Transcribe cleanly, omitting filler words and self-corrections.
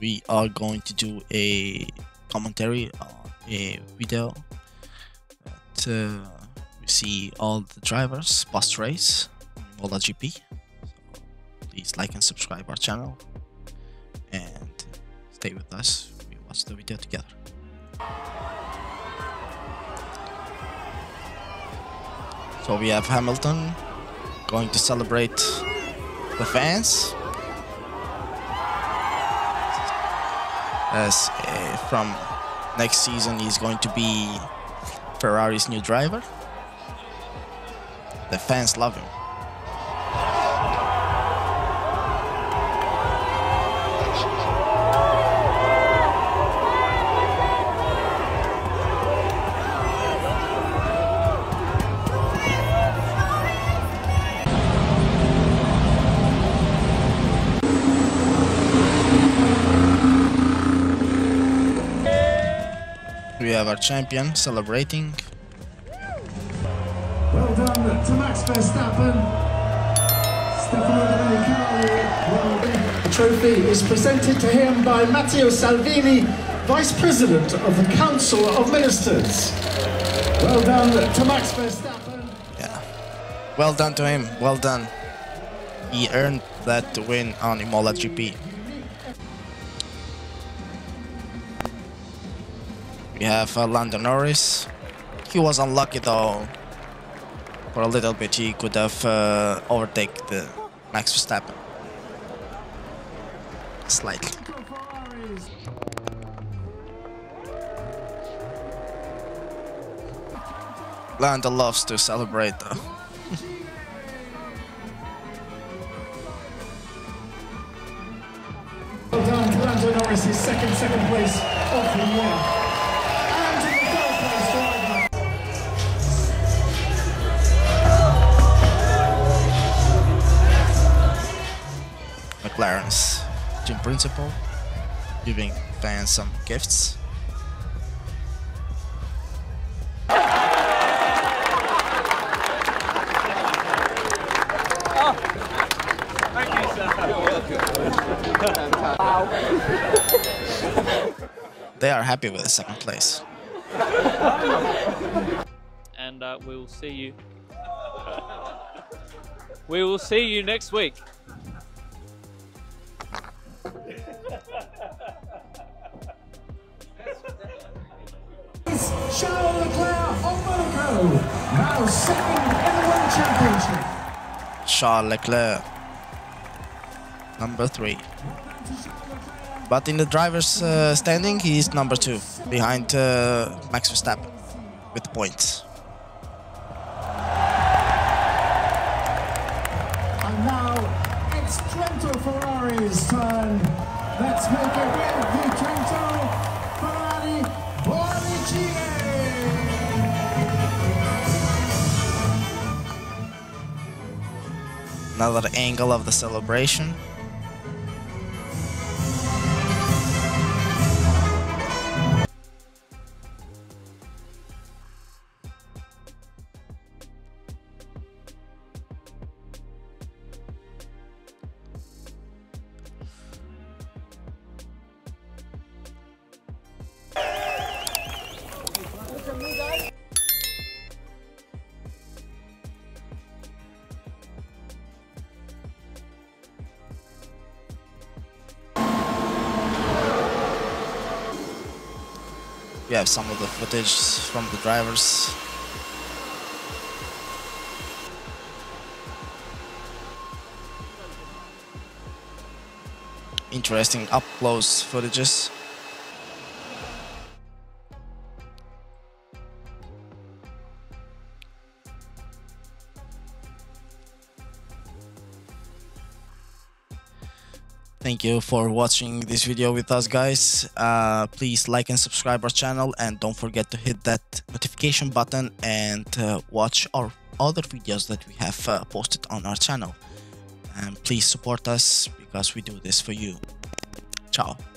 we are going to do a commentary on a video that we see all the drivers post race on Imola GP. So please like and subscribe our channel and stay with us. We watch the video together. So we have Hamilton going to celebrate the fans as from next season he's going to be Ferrari's new driver. The fans love him. We have our champion celebrating. Well done to Max Verstappen. Well, the trophy is presented to him by Matteo Salvini, Vice President of the Council of Ministers. Well done to Max Verstappen. Yeah. Well done to him. Well done. He earned that win on Imola GP. We have Lando Norris. He was unlucky though. For a little bit he could have overtaken the Max Verstappen. Slightly. Lando loves to celebrate though. Well done to Lando Norris, his second place of the year. Clarence, team principal, giving fans some gifts. Oh, thank you, sir. You're welcome. Wow. They are happy with the second place. And we will see you. We will see you next week. Charles Leclerc of Monaco, now second in the World Championship. Charles Leclerc, number 3. But in the driver's standing, he is number 2, behind Max Verstappen, with points. And now it's Trento Ferrari's turn. Let's make it with the Trento. Another angle of the celebration. We have some of the footage from the drivers. Interesting up-close footages. Thank you for watching this video with us, guys. Please like and subscribe our channel, and don't forget to hit that notification button and watch our other videos that we have posted on our channel. And please support us because we do this for you. Ciao.